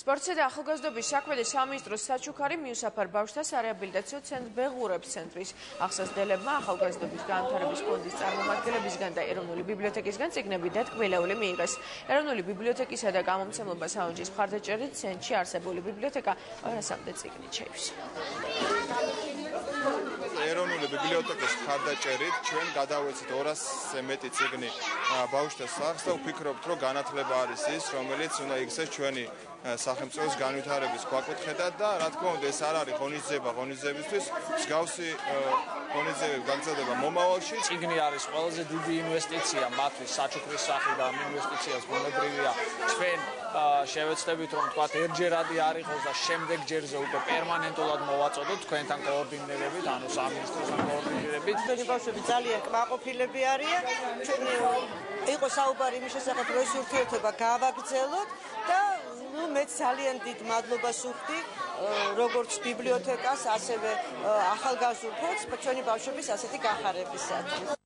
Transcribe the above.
Sportseeda ახალგაზრდობის საქმეთა სამინისტროს საჩუქარი მიუსაფარ ბავშვთა სარეაბილიტაციო ცენტრს ბეღურებს ცენტრის ახსასდელებმა ახალგაზრდობის განვითარების ფონდის წარმომადგენლებისგან და ეროვნული ბიბლიოთეკისგან წიგნები და თქმელეული მიიღეს. Ეროვნული ბიბლიოთეკისა და გამომცემლობა საუნჯის მხარდაჭერით ცენტრში არსებული ბიბლიოთეკა 200-მდე წიგნით შეივსა. Ეროვნული ბიბლიოთეკის მხარდაჭერით ჩვენ გადავეცით 200-ზე მეტი წიგნი ბავშვთა სახს და ვფიქრობთ, რომ განათლება არის ის, რომელიც უნდა იქცეს ჩვენი სახელმწიფოს განვითარების ქვაკუთხედად და რა თქმა უნდა ეს არ არის ღონისძიება ღონისძიებისთვის, მსგავსი ღონისძიებები გაგრძელდება მომავალში. Წიგნი არის ყველაზე დიდი ინვესტიცია მათთვის საჩუქრის სახლიდან, ინვესტიციას ბუნებრივია. Ჩვენ შევეცდებით, რომ თქვა ერთჯერადი არ იყოს და შემდეგ ჯერზე უკვე პერმანენტულად მოვაწოდოთ თქვენთან კოორდინირებით, ანუ Bine, băieți, vitaliac, ma copile biarie, ei cu saubari miște se către surtiete, băcava găselot, da, nu metaliantit madluba suhti, Roberts biblioteca, să se ve, ahal gazurcots, pe ce nu băieți, să se tica